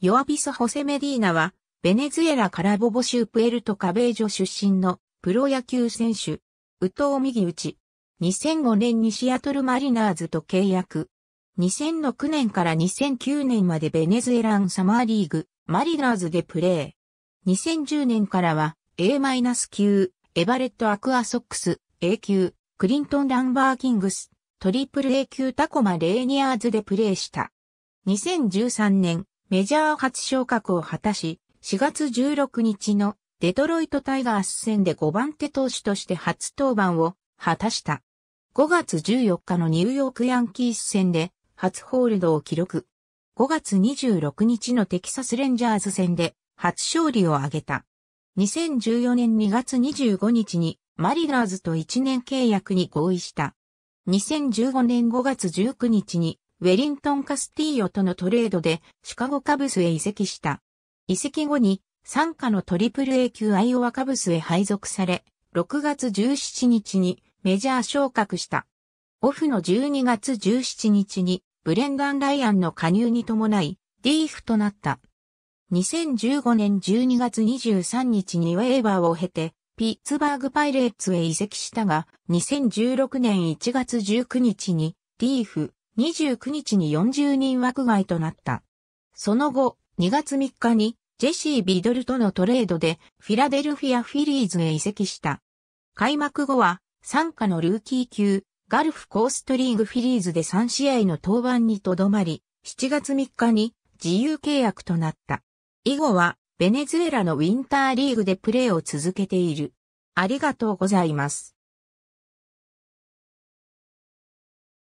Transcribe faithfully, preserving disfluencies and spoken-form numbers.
ヨアビス・ホセ・メディーナは、ベネズエラカラボボ州プエルトカベージョ出身のプロ野球選手、右投右打ち。にせんごねんにシアトルマリナーズと契約。にせんろくねんからにせんきゅうねんまでベネズエランサマーリーグ、マリナーズでプレー。にせんじゅうねんからは エー 級、エバレットアクアソックス、エー 級、クリントンランバーキングス、トリプル エー 級タコマレーニアーズでプレーした。にせんじゅうさんねん、メジャー初昇格を果たし、しがつじゅうろくにちのデトロイトタイガース戦でごばんて投手として初登板を果たした。ごがつじゅうよっかのニューヨークヤンキース戦で初ホールドを記録。ごがつにじゅうろくにちのテキサスレンジャーズ戦で初勝利を挙げた。にせんじゅうよねんにがつにじゅうごにちにマリナーズといちねん契約に合意した。にせんじゅうごねんごがつじゅうくにちにウェリントン・カスティーヨとのトレードでシカゴカブスへ移籍した。移籍後に傘下のトリプル エー 級アイオワカブスへ配属され、ろくがつじゅうしちにちにメジャー昇格した。オフのじゅうにがつじゅうしちにちにブレンダン・ライアンの加入に伴い、ディーエフ となった。にせんじゅうごねんじゅうにがつにじゅうさんにちにウェーバーを経て、ピッツバーグパイレーツへ移籍したが、にせんじゅうろくねんいちがつじゅうくにちに ディーエフ、にじゅうくにちによんじゅうにん枠外となった。その後、にがつみっかにジェシー・ビドルとのトレードでフィラデルフィア・フィリーズへ移籍した。開幕後は、傘下のルーキー級、ガルフコーストリーグフィリーズでさんしあいの登板にとどまり、しちがつみっかに自由契約となった。以後は、ベネズエラのウィンターリーグでプレーを続けている。ありがとうございます。